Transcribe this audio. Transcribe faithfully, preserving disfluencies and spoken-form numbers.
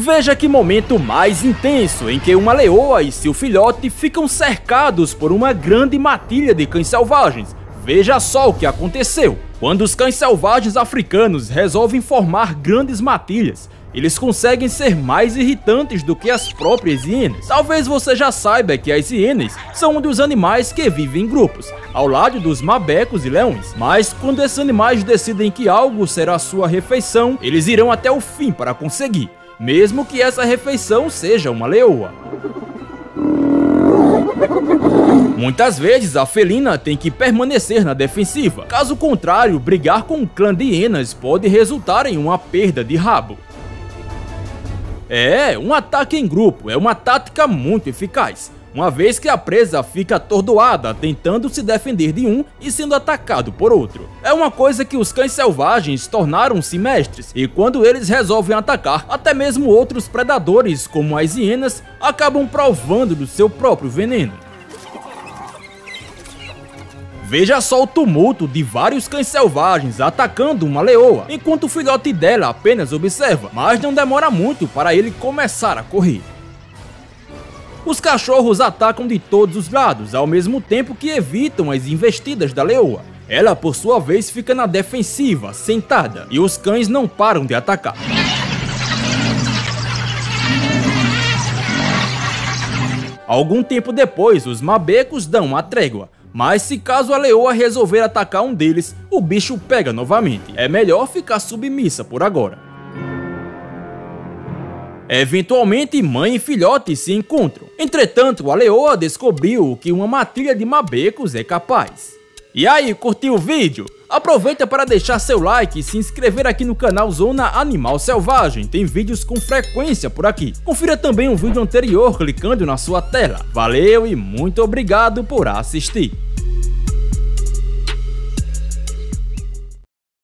Veja que momento mais intenso em que uma leoa e seu filhote ficam cercados por uma grande matilha de cães selvagens. Veja só o que aconteceu. Quando os cães selvagens africanos resolvem formar grandes matilhas, eles conseguem ser mais irritantes do que as próprias hienas. Talvez você já saiba que as hienas são um dos animais que vivem em grupos, ao lado dos mabecos e leões. Mas quando esses animais decidem que algo será sua refeição, eles irão até o fim para conseguir, mesmo que essa refeição seja uma leoa. Muitas vezes a felina tem que permanecer na defensiva. Caso contrário, brigar com um clã de hienas pode resultar em uma perda de rabo. É, um ataque em grupo é uma tática muito eficaz, uma vez que a presa fica atordoada tentando se defender de um e sendo atacado por outro. É uma coisa que os cães selvagens tornaram-se mestres, e quando eles resolvem atacar, até mesmo outros predadores, como as hienas, acabam provando do seu próprio veneno. Veja só o tumulto de vários cães selvagens atacando uma leoa, enquanto o filhote dela apenas observa, mas não demora muito para ele começar a correr. Os cachorros atacam de todos os lados, ao mesmo tempo que evitam as investidas da leoa. Ela, por sua vez, fica na defensiva, sentada, e os cães não param de atacar. Algum tempo depois, os mabecos dão a trégua. Mas se caso a leoa resolver atacar um deles, o bicho pega novamente. É melhor ficar submissa por agora. Eventualmente, mãe e filhote se encontram. Entretanto, a leoa descobriu o que uma matilha de mabecos é capaz. E aí, curtiu o vídeo? Aproveita para deixar seu like e se inscrever aqui no canal Zona Animal Selvagem. Tem vídeos com frequência por aqui. Confira também um vídeo anterior clicando na sua tela. Valeu e muito obrigado por assistir.